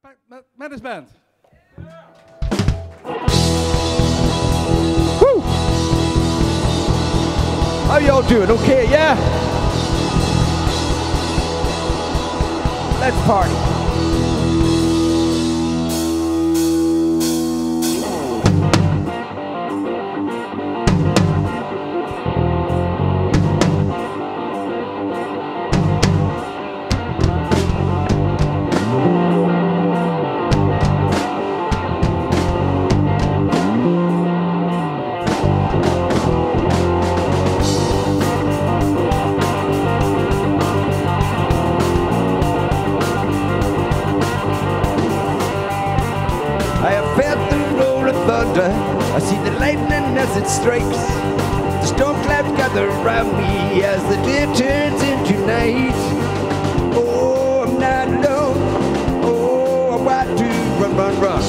Pat McManus Band. Woo! How y'all doing? Okay, yeah? Let's party. I see the lightning as it strikes. The storm clouds gather around me as the day turns into night. Oh, I'm not alone. Oh, I'm about to run, run, run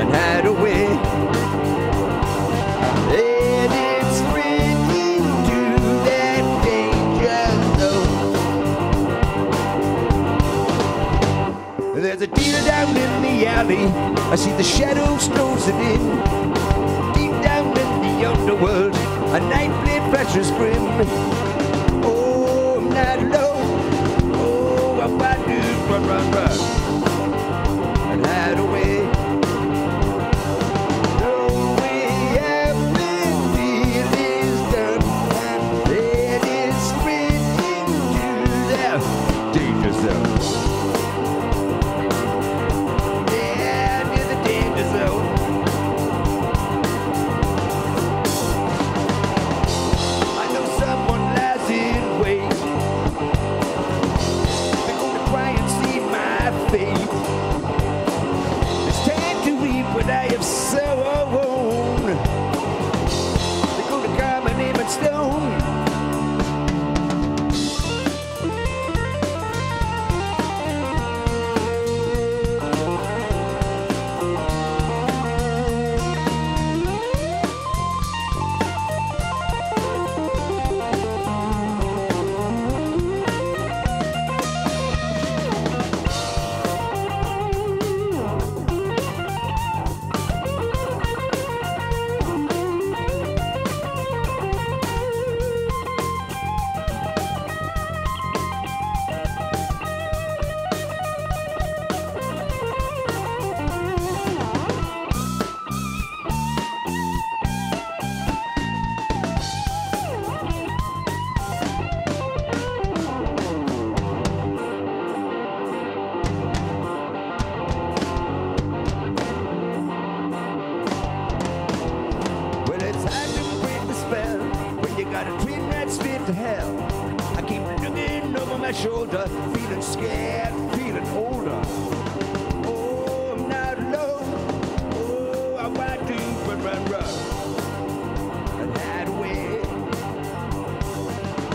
and hide away. And it's written to that danger zone. There's a dealer down in the alley. I see the shadows closing in. Deep down in the underworld, a night blade flashes grim. Oh, I'm not alone. Oh, I'm about to run, run, run and hide away. No way out, the wheel is done. It is spreading to the danger zone. To hell. I keep looking over my shoulder, feeling scared, feeling older. Oh, I'm not alone. Oh, I want to run, run, run and hide away.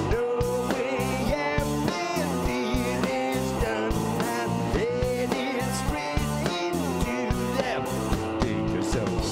No way out, the deal is done. I'm dead, it's spreading to them. Danger zone.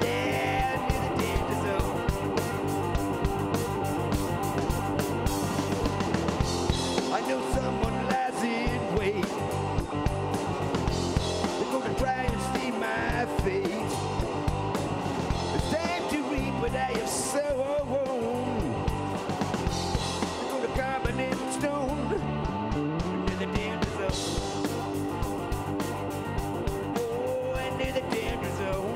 Danger zone.